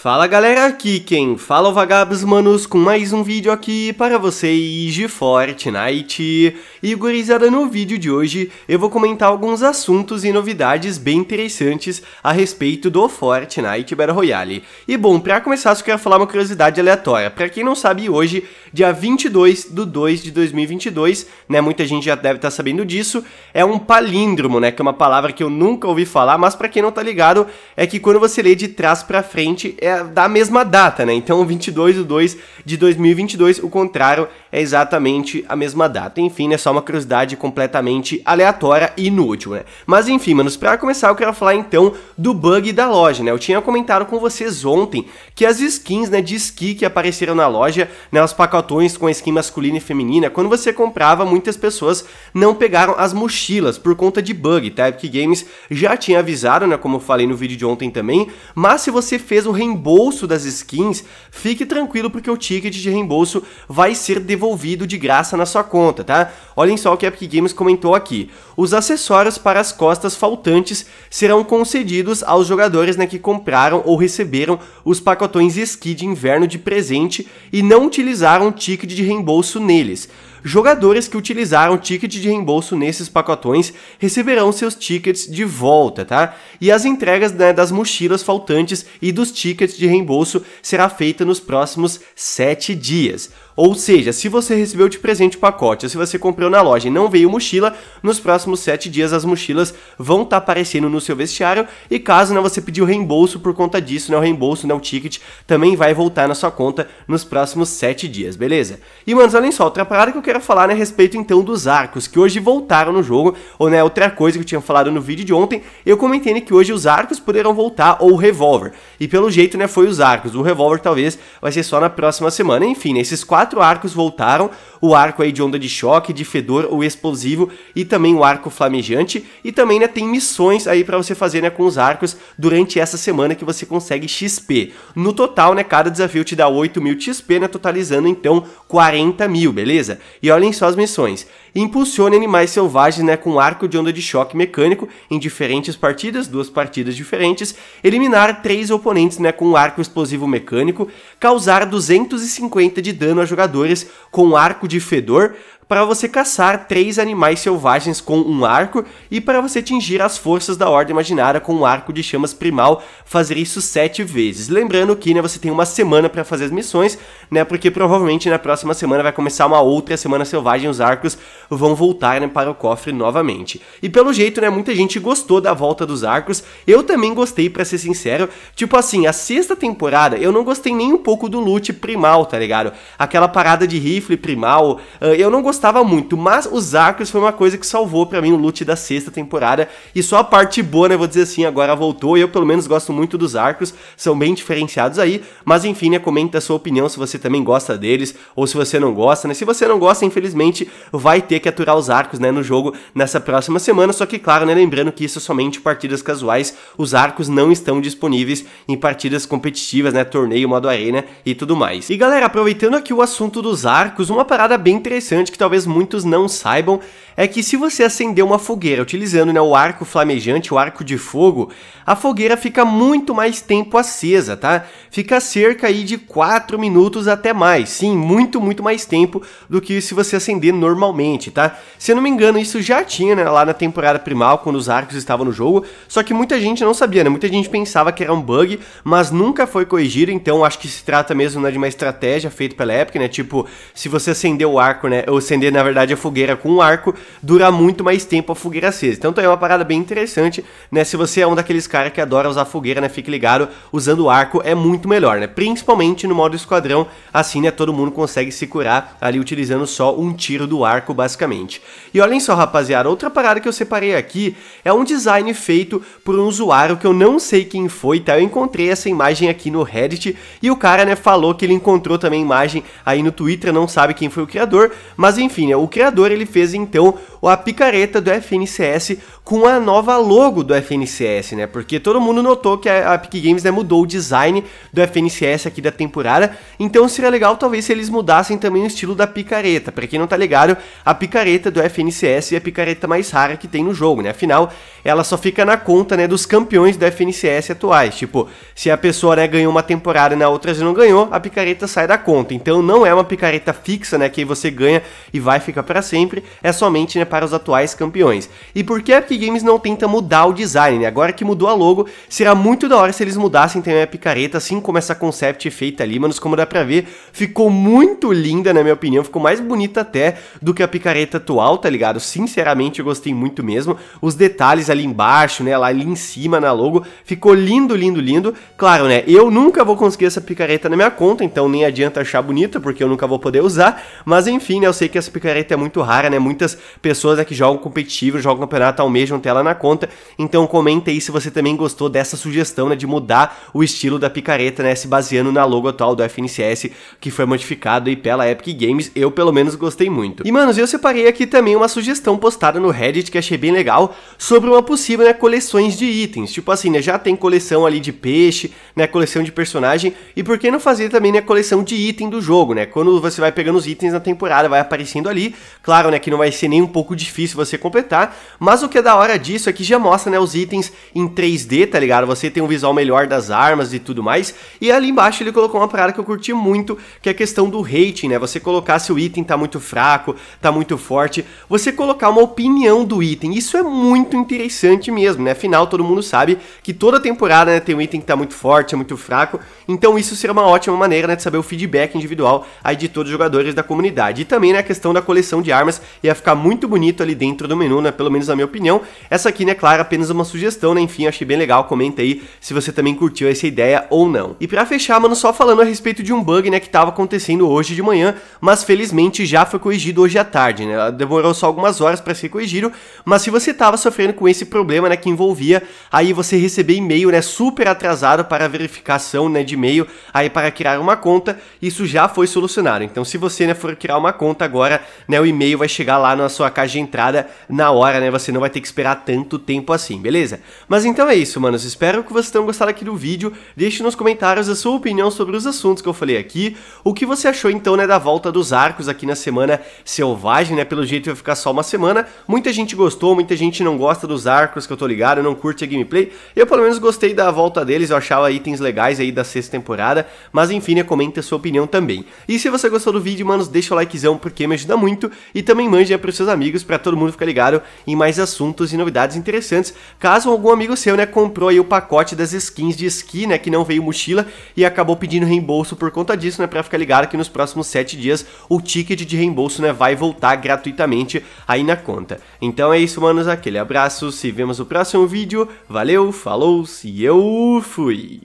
Fala galera, aqui quem fala o Vagabos Manos com mais um vídeo aqui para vocês de Fortnite. E gurizada, no vídeo de hoje eu vou comentar alguns assuntos e novidades bem interessantes a respeito do Fortnite Battle Royale. E bom, para começar eu quero falar uma curiosidade aleatória. Para quem não sabe, hoje, dia 22/2/2022, né, muita gente já deve estar sabendo disso, é um palíndromo, né, que é uma palavra que eu nunca ouvi falar, mas para quem não tá ligado, é que quando você lê de trás para frente é da mesma data, né? Então 22/2/2022, o contrário é exatamente a mesma data. Enfim, é só uma curiosidade completamente aleatória e inútil, né? Mas enfim, manos, pra começar eu quero falar então do bug da loja, né? Eu tinha comentado com vocês ontem que as skins, né, de esqui que apareceram na loja, né, os pacotões com a skin masculina e feminina, quando você comprava, muitas pessoas não pegaram as mochilas por conta de bug, tá? Epic Games já tinha avisado, né, como eu falei no vídeo de ontem também, mas se você fez o reembolso das skins, fique tranquilo porque o ticket de reembolso vai ser devolvido de graça na sua conta, tá? Olhem só o que a Epic Games comentou aqui. Os acessórios para as costas faltantes serão concedidos aos jogadores, né, que compraram ou receberam os pacotões esqui de inverno de presente e não utilizaram o ticket de reembolso neles. Jogadores que utilizaram ticket de reembolso nesses pacotões receberão seus tickets de volta, tá? E as entregas, né, das mochilas faltantes e dos tickets de reembolso será feita nos próximos 7 dias. Ou seja, se você recebeu de presente o pacote ou se você comprou na loja e não veio mochila, nos próximos 7 dias as mochilas vão estar aparecendo no seu vestiário e caso, né, você pediu reembolso por conta disso, né, o reembolso, né, o ticket também vai voltar na sua conta nos próximos 7 dias, beleza? E, manos, olhem só, outra parada que eu quero falar, né, a respeito então dos arcos que hoje voltaram no jogo, ou, né, outra coisa que eu tinha falado no vídeo de ontem, eu comentei, né, que hoje os arcos poderão voltar ou o revólver, e pelo jeito, né, foi os arcos, o revólver talvez vai ser só na próxima semana. Enfim, né, esses 4 arcos voltaram, o arco aí de onda de choque, de fedor, o explosivo e também o arco flamejante, e também, né, tem missões aí pra você fazer, né, com os arcos durante essa semana que você consegue XP, no total, né, cada desafio te dá 8.000 XP, né, totalizando então 40.000, beleza? E olhem só as missões. Impulsione animais selvagens, né, com arco de onda de choque mecânico em diferentes partidas, 2 partidas diferentes. Eliminar 3 oponentes, né, com arco explosivo mecânico. Causar 250 de dano a jogadores com arco de fedor. Para você caçar 3 animais selvagens com um arco e para você atingir as forças da Horda Imaginária com um arco de chamas primal, fazer isso 7 vezes. Lembrando que, né, você tem uma semana para fazer as missões, né, porque provavelmente na próxima semana vai começar uma outra semana selvagem, os arcos vão voltar, né, para o cofre novamente. E pelo jeito, né, muita gente gostou da volta dos arcos, eu também gostei, para ser sincero. Tipo assim, a 6ª temporada eu não gostei nem um pouco do loot primal, tá ligado? Aquela parada de rifle primal, eu não gostei muito, mas os arcos foi uma coisa que salvou pra mim o loot da 6ª temporada e só a parte boa, né, vou dizer assim, agora voltou. Eu pelo menos gosto muito dos arcos, são bem diferenciados aí, mas enfim, né, comenta a sua opinião se você também gosta deles ou se você não gosta, né, se você não gosta, infelizmente vai ter que aturar os arcos, né, no jogo nessa próxima semana, só que claro, né, lembrando que isso é somente partidas casuais, os arcos não estão disponíveis em partidas competitivas, né, torneio, modo arena e tudo mais. E galera, aproveitando aqui o assunto dos arcos, uma parada bem interessante que talvez muitos não saibam, é que se você acender uma fogueira utilizando, né, o arco flamejante, o arco de fogo, a fogueira fica muito mais tempo acesa, tá? Fica cerca aí de 4 minutos até mais, sim, muito mais tempo do que se você acender normalmente, tá? Se eu não me engano, isso já tinha, né, lá na temporada primal, quando os arcos estavam no jogo, só que muita gente não sabia, né, muita gente pensava que era um bug, mas nunca foi corrigido, então acho que se trata mesmo, né, de uma estratégia feita pela Epic, né, tipo, se você acender o arco, né, ou acender, na verdade, a fogueira com um arco, dura muito mais tempo a fogueira acesa. Então é uma parada bem interessante, né? Se você é um daqueles caras que adora usar fogueira, né, fique ligado, usando o arco é muito melhor, né? Principalmente no modo esquadrão, assim, né, todo mundo consegue se curar ali utilizando só um tiro do arco, basicamente. E olhem só, rapaziada, outra parada que eu separei aqui é um design feito por um usuário que eu não sei quem foi, tá? Eu encontrei essa imagem aqui no Reddit e o cara, né, falou que ele encontrou também imagem aí no Twitter, não sabe quem foi o criador, mas Mas enfim, o criador ele fez então a picareta do FNCS com a nova logo do FNCS, né? Porque todo mundo notou que a Epic Games, né, mudou o design do FNCS aqui da temporada, então seria legal talvez se eles mudassem também o estilo da picareta. Pra quem não tá ligado, a picareta do FNCS é a picareta mais rara que tem no jogo, né? Afinal, ela só fica na conta, né, dos campeões do FNCS atuais. Tipo, se a pessoa, né, ganhou uma temporada e na outra já não ganhou, a picareta sai da conta. Então não é uma picareta fixa, né, que você ganha e vai ficar pra sempre, é somente, né, para os atuais campeões. E por que a Epic Games não tenta mudar o design, né? Agora que mudou a logo, será muito da hora se eles mudassem também a picareta, assim como essa concept feita ali, manos. Como dá pra ver, ficou muito linda, na minha opinião, ficou mais bonita até do que a picareta atual, tá ligado? Sinceramente, eu gostei muito mesmo. Os detalhes ali embaixo, né, lá ali em cima na logo, ficou lindo, lindo, lindo. Claro, né, eu nunca vou conseguir essa picareta na minha conta, então nem adianta achar bonita, porque eu nunca vou poder usar, mas enfim, né, eu sei que essa picareta é muito rara, né, muitas pessoas, né, que jogam competitivo, jogam campeonato, almejam ter ela na conta. Então comenta aí se você também gostou dessa sugestão, né, de mudar o estilo da picareta, né, se baseando na logo atual do FNCS, que foi modificado aí pela Epic Games. Eu pelo menos gostei muito. E manos, eu separei aqui também uma sugestão postada no Reddit que achei bem legal, sobre uma possível, né, coleções de itens. Tipo assim, né, já tem coleção ali de peixe, né, coleção de personagem, e por que não fazer também, né, coleção de item do jogo, né? Quando você vai pegando os itens na temporada, vai aparecendo ali. Claro, né, que não vai ser nem um pouco difícil você completar, mas o que é da hora disso é que já mostra, né, os itens em 3D, tá ligado? Você tem um visual melhor das armas e tudo mais. E ali embaixo ele colocou uma parada que eu curti muito, que é a questão do rating, né? Você colocar se o item tá muito fraco, tá muito forte, você colocar uma opinião do item. Isso é muito interessante mesmo, né? Afinal, todo mundo sabe que toda temporada, né, tem um item que tá muito forte, é muito fraco. Então isso seria uma ótima maneira, né, de saber o feedback individual aí de todos os jogadores da comunidade. E também, né, a questão da coleção de armas ia ficar muito bonito ali dentro do menu, né? Pelo menos na minha opinião. Essa aqui, né, claro, apenas uma sugestão, né? Enfim, achei bem legal. Comenta aí se você também curtiu essa ideia ou não. E pra fechar, mano, só falando a respeito de um bug, né, que tava acontecendo hoje de manhã, mas felizmente já foi corrigido hoje à tarde, né? Demorou só algumas horas pra ser corrigido, mas se você tava sofrendo com esse problema, né, que envolvia aí você receber e-mail, né, super atrasado para verificação, né, de e-mail aí para criar uma conta, isso já foi solucionado. Então se você, né, for criar uma conta agora, né, o e-mail vai chegar lá na sua caixa de entrada na hora, né, você não vai ter que esperar tanto tempo assim, beleza? Mas então é isso, manos, espero que vocês tenham gostado aqui do vídeo. Deixe nos comentários a sua opinião sobre os assuntos que eu falei aqui, o que você achou então, né, da volta dos arcos aqui na semana selvagem, né, pelo jeito vai ficar só uma semana. Muita gente gostou, muita gente não gosta dos arcos, que eu tô ligado, não curte a gameplay. Eu pelo menos gostei da volta deles, eu achava itens legais aí da sexta temporada, mas enfim, né, comenta a sua opinião também. E se você gostou do vídeo, manos, deixa o likezão porque me ajuda muito, e também mande aí pros seus amigos pra todo mundo ficar ligado em mais assuntos e novidades interessantes. Caso algum amigo seu, né, comprou aí o pacote das skins de esqui, né, que não veio mochila e acabou pedindo reembolso por conta disso, né, pra ficar ligado que nos próximos 7 dias o ticket de reembolso, né, vai voltar gratuitamente aí na conta. Então é isso, manos, aquele abraço, se vemos no próximo vídeo, valeu, falou, se eu fui!